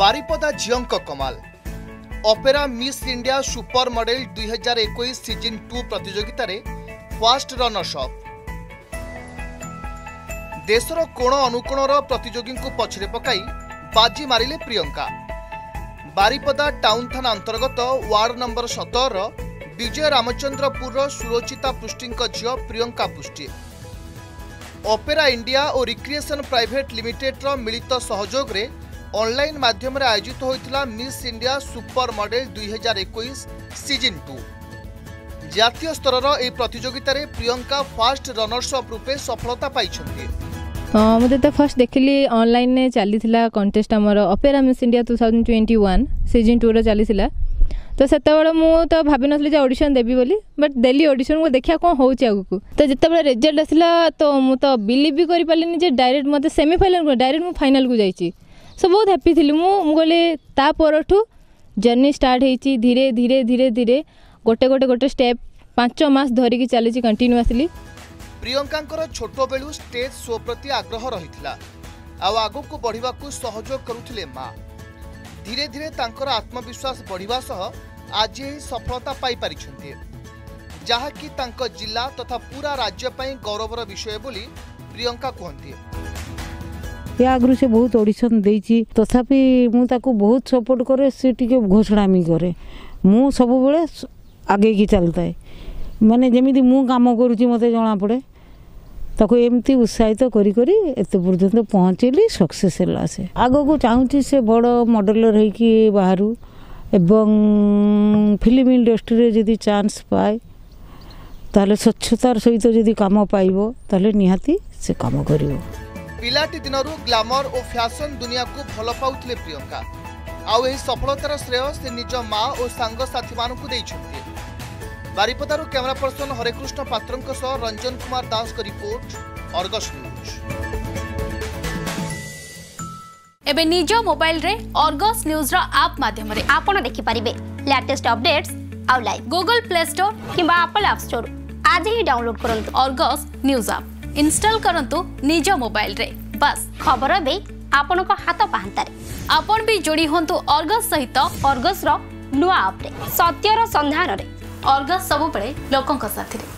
बारिपदा झियों कमाल opera miss India super model 2021 season 2 प्रतियोगिता रे फास्ट रनर्स अप देशर कोण अनुकोणर प्रतियोगी पछरे पकाई बाजी मारिले प्रियंका। बारिपदा टाउन थाना अंतर्गत वार्ड नंबर 17 विजय रामचंद्रपुर सुरोचिता पृष्टि झी प्रियंका पृष्टि ऑपेरा इंडिया और रिक्रिएशन प्राइवेट लिमिटेड मिलित सहयोग रे ऑनलाइन माध्यम रे आयोजित होइतिला miss India super model 2021 season 2। जातीय स्तर ए प्रतियोगिता रे प्रियंका फास्ट रनर्स अप रूपे सफलता पाई। मुझे तो फर्स्ट देखिली ऑनलाइन ने चली कंटेस्ट आमर ऑपेरा मिस इंडिया 2021 सीजन 2 चली तो से मुझे भाभी नी ऑडिशन देवी बोली बट डेली ऑडिशन को देखा कौन हो आगू तो जिते रिजल्ट आसला तो मुझे बिलीव भी कर डायरेक्ट मतलब सेमिफाइनल डायरेक्ट मुझे फाइनाल को जाइए सो बहुत हैप्पी थी। मुझे तापरठू जर्नी स्टार्ट होती धीरे धीरे धीरे धीरे गोटे गोटे गोटे स्टेप 5 मास धरिकी चली कंटिन्यूअसली। प्रियंकांकर छोट बेलू स्टेज शो प्रति आग्रह रही आग को बढ़ा करुले माँ धीरे धीरे तांकर आत्मविश्वास बढ़िवा सह आज ही सफलता पाई जहाँकि जिला तथा पूरा राज्य गौरवर विषय बोली प्रियंका कहते। आगु से बहुत ऑडिशन देती तथापि मुझे बहुत सपोर्ट करे सी टे घोषणा भी करे मु सब बेले आगे की चलता है मैंने जमी मु काम करुच्ची मत जना पड़े ताको एमती उत्साहित तो करी एते पर्यंत पहुँचली सक्सेस है। आगो को चाहूँगी से बड़ मॉडलर होइकी बाहरु एवं फिल्म इंडस्ट्री रे जदि चांस पाए ताले स्वच्छतार सहित जदि काम पाइबो ताले निहाती से काम करिवो। पिलाटी दिनरु ग्लैमर और फैशन दुनिया को भल पाउतले प्रियंका आउ एही सफलतार श्रेय से निज माँ और सांग साथी मानकु देइछथि। बारिपदारू कैमरा पर्सन हरेकृष्ण पात्रंक सह रंजन कुमार दास का रिपोर्ट अर्गस न्यूज। एबे निजो मोबाइल रे अर्गस न्यूज रा आप माध्यम रे आपण देखि परिबे लेटेस्ट अपडेट्स आउ लाइव गूगल प्ले स्टोर किबा एप्पल ऐप स्टोर आज ही डाउनलोड करंतु अर्गस न्यूज ऐप इंस्टॉल करंतु निजो मोबाइल रे बस खबर बे आपण को हाथ पाहंता रे आपण भी जोडी होंतु अर्गस सहित अर्गस रो नुवा अपडेट सत्यर संधान रे अर्गस सबुबले लोकों साथी।